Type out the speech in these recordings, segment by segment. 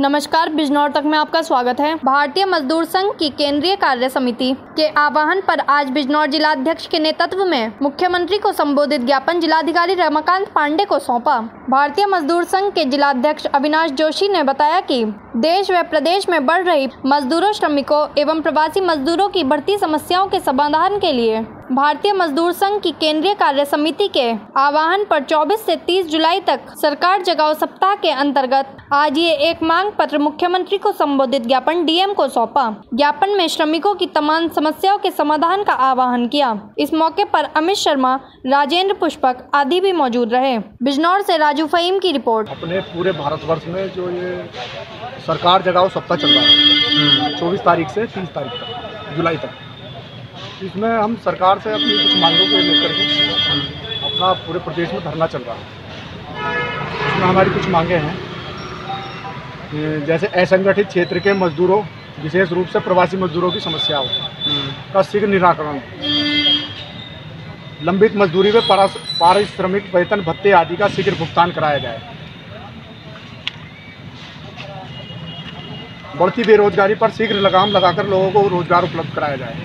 नमस्कार, बिजनौर तक में आपका स्वागत है। भारतीय मजदूर संघ की केंद्रीय कार्य समिति के आह्वान पर आज बिजनौर जिलाध्यक्ष के नेतृत्व में मुख्यमंत्री को संबोधित ज्ञापन जिलाधिकारी रमाकांत पांडे को सौंपा। भारतीय मजदूर संघ के जिलाध्यक्ष अविनाश जोशी ने बताया कि देश व प्रदेश में बढ़ रही मजदूरों, श्रमिकों एवं प्रवासी मजदूरों की बढ़ती समस्याओं के समाधान के लिए भारतीय मजदूर संघ की केंद्रीय कार्य समिति के आह्वान पर 24 से 30 जुलाई तक सरकार जगाओ सप्ताह के अंतर्गत आज ये एक मांग पत्र मुख्यमंत्री को संबोधित ज्ञापन डीएम को सौंपा। ज्ञापन में श्रमिकों की तमाम समस्याओं के समाधान का आह्वान किया। इस मौके पर अमित शर्मा, राजेंद्र पुष्पक आदि भी मौजूद रहे। बिजनौर से राजू फहीम की रिपोर्ट। अपने पूरे भारतवर्ष में जो ये सरकार जगाओ सप्ताह चल रहा है 24 तारीख से 30 तारीख तक, जुलाई तक, इसमें हम सरकार से अपनी कुछ मांगों को लेकर के अपना पूरे प्रदेश में धरना चल रहा है। इसमें हमारी कुछ मांगे हैं, जैसे असंगठित क्षेत्र के मजदूरों, विशेष रूप से प्रवासी मजदूरों की समस्याओं का शीघ्र निराकरण, लंबित मजदूरी में पारिश्रमिक, वेतन, भत्ते आदि का शीघ्र भुगतान कराया जाए, बढ़ती बेरोजगारी पर शीघ्र लगाम लगाकर लोगों को रोजगार उपलब्ध कराया जाए,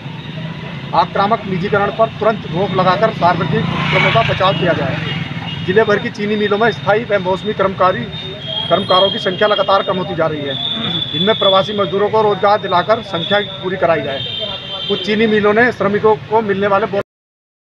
आक्रामक निजीकरण पर तुरंत रोक लगाकर सार्वजनिक श्रमों का बचाव किया जाए, जिले भर की चीनी मिलों में स्थायी व मौसमी कर्मकारों की संख्या लगातार कम होती जा रही है, इनमें प्रवासी मजदूरों को रोजगार दिलाकर संख्या पूरी कराई जाए। कुछ चीनी मिलों ने श्रमिकों को मिलने वाले